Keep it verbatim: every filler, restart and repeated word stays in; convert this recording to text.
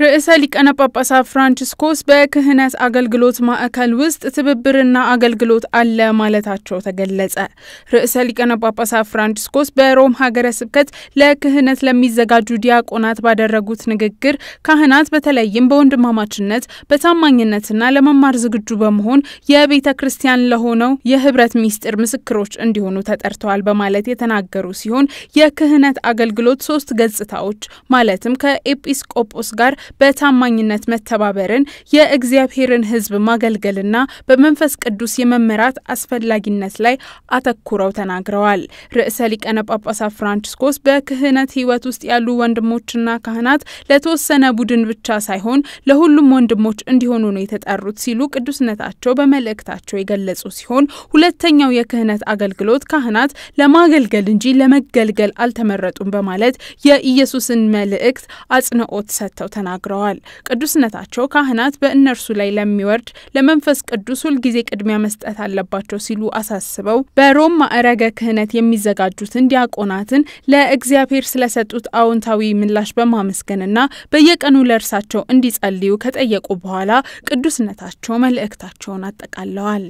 رئيس لكأن باباسا فرانشيسكوس باك هناس عقل جلوت ما أكل وست تببرنا عقل جلوت على مالتاتشو تجلسه. رئيس لكأن باباسا فرانشيسكوس بروم هاجر سبكت لك هناس لمي زجاج جدياك ونات بعد الرجوت نجكر كهنات بتلايم بوند ما ماتشنت بتمنينتنا لما مرزق جبمهون يا بيتا كريستيان لهونو يا هبرت ميستر مسكروش عندهونو تترتو على مالتي تناجروسيون يا كهنات عقل جلوت صوت جلستاوش مالتهم كإبسكوبوسجار በታማኝነት መተባበርን የእግዚአብሔርን ሕዝብ ማገልገልና በመንፈስ ቅዱስ የመመራት አስፈልጋጊነት ላይ አተኩረው ተናግረዋል ርዕሰ ሊቃነ ጳጳሳት ፍራንቺስኮስ በክህነት ሕይወት ውስጥ ያሉ ወንድሞችና ካህናት ለተወሰነ ቡድን ብቻ ሳይሆን ለሁሉም ወንድሞች እንዲሆኑ ነው የተጠሩት ሲሉ ቅዱስነታቸው በመልእክታቸው የገለጹ ሲሆን ሁለተኛው የክህነት አገልግሎት ካህናት ለማገልገል እንጂ ለመገልገል አልተመረጡም በማለት የኢየሱስን መልእክት አጽንኦት ሰጥተው ተናግረዋል ቅዱስነታቸው ካህናት በእነርሱ ላይ ለሚወርድ ለመንፈስ ቅዱስ ሁሉ ጊዜ ቅድሚያ መስጠት አለባቸው ሲሉ አሳስበው በሮም ማዕረገ ክህነት የሚዘጋጁትን ዲያቆናትን ለእግዚአብሔር ስለሰጡት አዎንታዊ ምላሽ በማመስገንና በየቀኑ ለርሳቸው እንዲጸልዩ ከጠየቁ በኋላ ቅዱስነታቸው መልእክታቸውን አጠቃለዋል